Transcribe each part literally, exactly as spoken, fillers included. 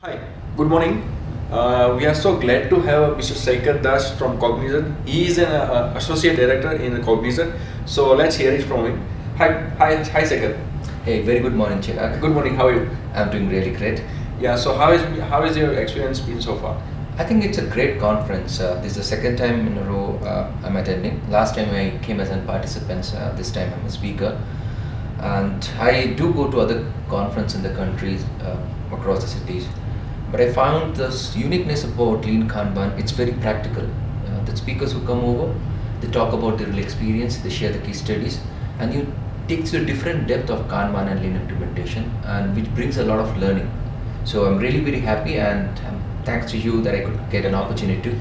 Hi, good morning. Uh, we are so glad to have Mister Saikat Das from Cognizant. He is an uh, associate director in Cognizant. So let's hear it from him. Hi, hi, hi, Saikat. Hey, very good morning, Chirag. Good morning. How are you? I'm doing really great. Yeah. So how is how is your experience been so far? I think it's a great conference. Uh, this is the second time in a row uh, I'm attending. Last time I came as a participant. Uh, this time I'm a speaker. And I do go to other conferences in the country uh, across the cities. But I found this uniqueness about Lean Kanban, it's very practical. Uh, the speakers who come over, they talk about their real experience, they share the case studies, and you take to a different depth of Kanban and Lean implementation, and which brings a lot of learning. So I'm really very happy, and um, thanks to you that I could get an opportunity to,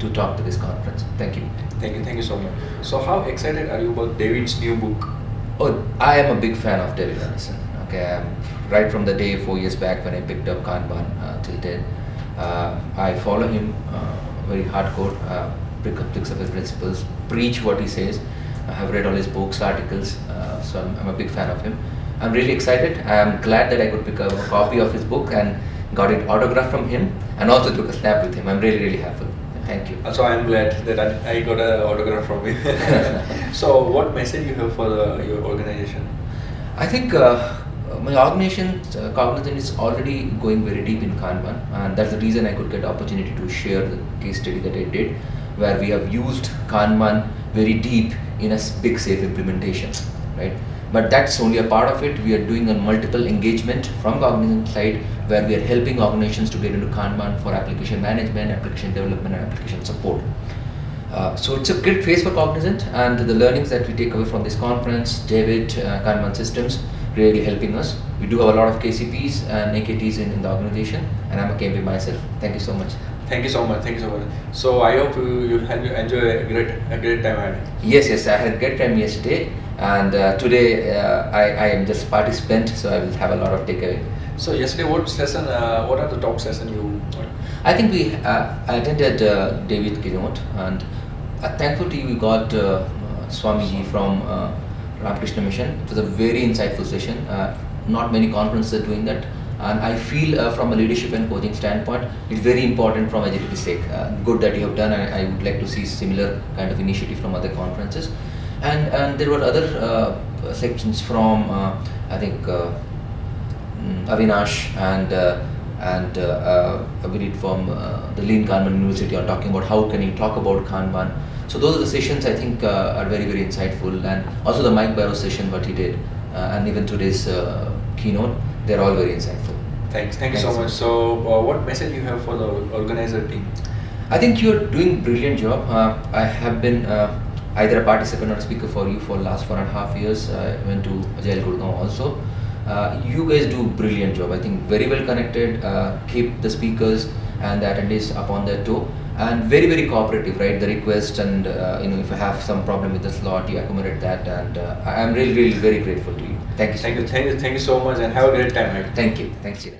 to talk to this conference. Thank you. Thank you, thank you so much. So how excited are you about David's new book? Oh, I am a big fan of David Anderson. Okay, um, right from the day four years back when I picked up Kanban uh, till then, uh, I follow him uh, very hardcore, uh, pick up six of his principles, preach what he says. I have read all his books, articles, uh, so I'm, I'm a big fan of him. I'm really excited. I'm glad that I could pick up a copy of his book and got it autographed from him, and also took a snap with him. I'm really, really happy. Thank you. So I'm glad that I, I got an autograph from him. So what message you have for the, your organization? I think uh, my organization, uh, Cognizant, is already going very deep in Kanban, and that's the reason I could get opportunity to share the case study that I did, where we have used Kanban very deep in a big safe implementation, right? But that's only a part of it. We are doing a multiple engagement from Cognizant side, where we are helping organizations to get into Kanban for application management, application development, and application support. Uh, so it's a great phase for Cognizant, and the learnings that we take away from this conference, David, uh, Kanban systems, really helping us. We do have a lot of K C Ps and A K Ts in, in the organization, and I'm a K M P myself. Thank you so much. Thank you so much. Thank you so much. So I hope you, you enjoy a great, a great time ahead. Yes, yes, I had a great time yesterday, and uh, today uh, I, I am just participant, so I will have a lot of takeaway. So yesterday, what session? Uh, what are the top session you? I think we uh, I attended uh, David Keynote, and uh, thankful to you, we got uh, Swamiji from uh, Ramakrishna Mission. It was a very insightful session. Uh, not many conferences are doing that. And I feel uh, from a leadership and coaching standpoint, it's very important from agility's sake. Uh, good that you have done, and I would like to see similar kind of initiative from other conferences. And, and there were other uh, sections from, uh, I think, uh, Avinash and uh, and uh, uh, we did from uh, the Lean Kanban University on talking about how can you talk about Kanban. So those are the sessions I think uh, are very, very insightful, and also the Mike Barrow session, what he did, uh, and even today's uh, keynote. They're all very insightful. Thanks. Thank you so much. So uh, what message you have for the organizer team? I think you're doing a brilliant job. Uh, I have been uh, either a participant or a speaker for you for the last four and a half years. I went to Agile Gurgaon also. Uh, you guys do a brilliant job. I think very well connected, uh, keep the speakers and the attendees upon their toe, and very, very cooperative, right? The request, and uh, you know, if I have some problem with the slot, you accommodate that, and uh, I am really, really very grateful to you. Thank you. Thank you. Thank you. Thank you so much, and have a great time. Thank you. Thanks, Chirag.